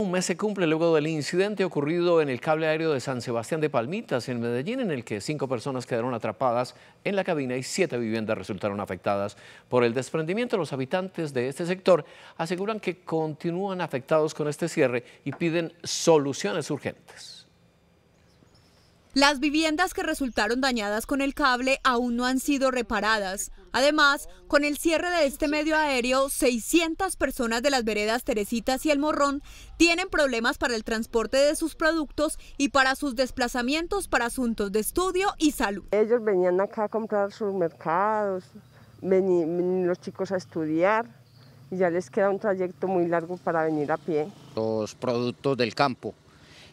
Un mes se cumple luego del incidente ocurrido en el cable aéreo de San Sebastián de Palmitas, en Medellín, en el que 5 personas quedaron atrapadas en la cabina y 7 viviendas resultaron afectadas por el desprendimiento. Los habitantes de este sector aseguran que continúan afectados con este cierre y piden soluciones urgentes. Las viviendas que resultaron dañadas con el cable aún no han sido reparadas. Además, con el cierre de este medio aéreo, 600 personas de las veredas Teresitas y El Morrón tienen problemas para el transporte de sus productos y para sus desplazamientos para asuntos de estudio y salud. Ellos venían acá a comprar sus mercados, venían los chicos a estudiar y ya les queda un trayecto muy largo para venir a pie. Los productos del campo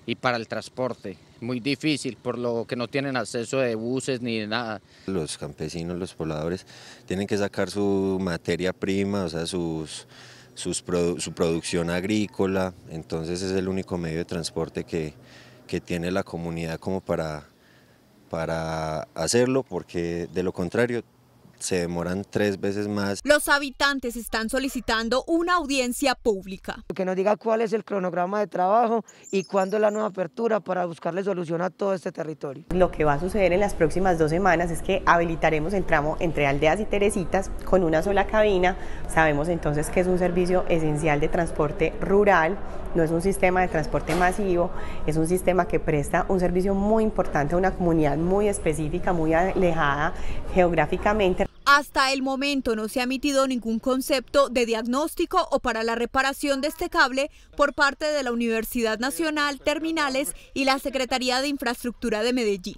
y para el transporte. Muy difícil, por lo que no tienen acceso de buses ni de nada. Los campesinos, los pobladores, tienen que sacar su materia prima, o sea, su producción agrícola. Entonces es el único medio de transporte que tiene la comunidad como para hacerlo, porque de lo contrario se demoran 3 veces más. Los habitantes están solicitando una audiencia pública. Que nos diga cuál es el cronograma de trabajo y cuándo es la nueva apertura para buscarle solución a todo este territorio. Lo que va a suceder en las próximas 2 semanas es que habilitaremos el tramo entre Aldeas y Teresitas con una sola cabina. Sabemos entonces que es un servicio esencial de transporte rural, no es un sistema de transporte masivo, es un sistema que presta un servicio muy importante a una comunidad muy específica, muy alejada geográficamente. Hasta el momento no se ha emitido ningún concepto de diagnóstico o para la reparación de este cable por parte de la Universidad Nacional, Terminales y la Secretaría de Infraestructura de Medellín.